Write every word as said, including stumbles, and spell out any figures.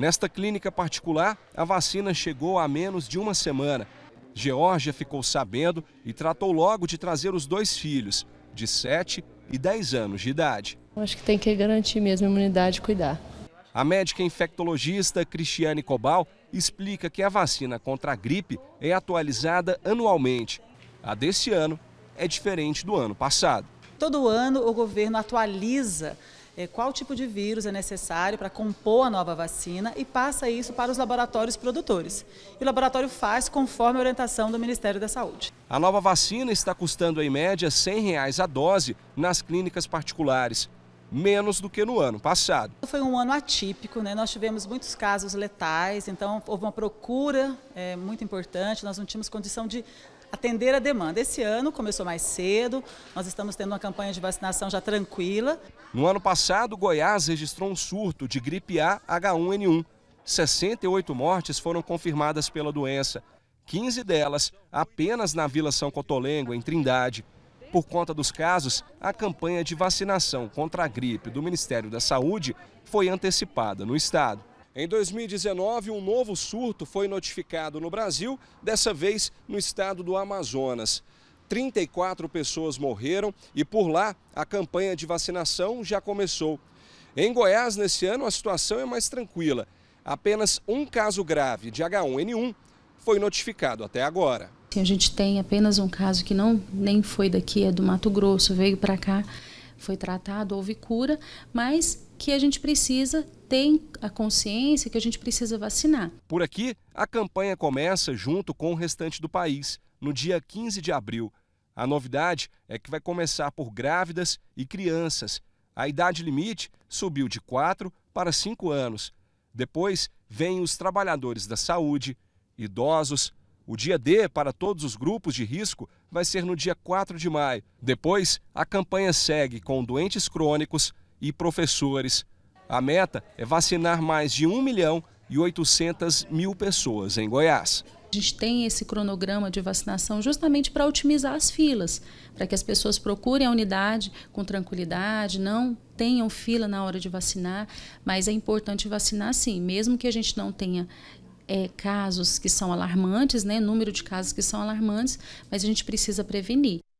Nesta clínica particular, a vacina chegou há menos de uma semana. Geórgia ficou sabendo e tratou logo de trazer os dois filhos, de sete e dez anos de idade. Acho que tem que garantir mesmo a imunidade e cuidar. A médica infectologista Cristiane Cobal explica que a vacina contra a gripe é atualizada anualmente. A desse ano é diferente do ano passado. Todo ano o governo atualiza é, qual tipo de vírus é necessário para compor a nova vacina e passa isso para os laboratórios produtores. E o laboratório faz conforme a orientação do Ministério da Saúde. A nova vacina está custando em média cem reais a dose nas clínicas particulares, menos do que no ano passado. Foi um ano atípico, né? Nós tivemos muitos casos letais, então houve uma procura é, muito importante, nós não tínhamos condição de atender a demanda. Esse ano começou mais cedo, nós estamos tendo uma campanha de vacinação já tranquila. No ano passado, Goiás registrou um surto de gripe A H um N um. sessenta e oito mortes foram confirmadas pela doença, quinze delas apenas na Vila São Cotolengo, em Trindade. Por conta dos casos, a campanha de vacinação contra a gripe do Ministério da Saúde foi antecipada no estado. Em dois mil e dezenove, um novo surto foi notificado no Brasil, dessa vez no estado do Amazonas. trinta e quatro pessoas morreram e por lá a campanha de vacinação já começou. Em Goiás, nesse ano, a situação é mais tranquila. Apenas um caso grave de H um N um foi notificado até agora. A gente tem apenas um caso que não nem foi daqui, é do Mato Grosso, veio para cá, foi tratado, houve cura, mas que a gente precisa ter a consciência que a gente precisa vacinar. Por aqui, a campanha começa junto com o restante do país, no dia quinze de abril. A novidade é que vai começar por grávidas e crianças. A idade limite subiu de quatro para cinco anos. Depois, vêm os trabalhadores da saúde, idosos. O dia D para todos os grupos de risco vai ser no dia quatro de maio. Depois, a campanha segue com doentes crônicos e professores. A meta é vacinar mais de um milhão e oitocentas mil pessoas em Goiás. A gente tem esse cronograma de vacinação justamente para otimizar as filas, para que as pessoas procurem a unidade com tranquilidade, não tenham fila na hora de vacinar, mas é importante vacinar sim, mesmo que a gente não tenha É, casos que são alarmantes, né? Número de casos que são alarmantes, mas a gente precisa prevenir.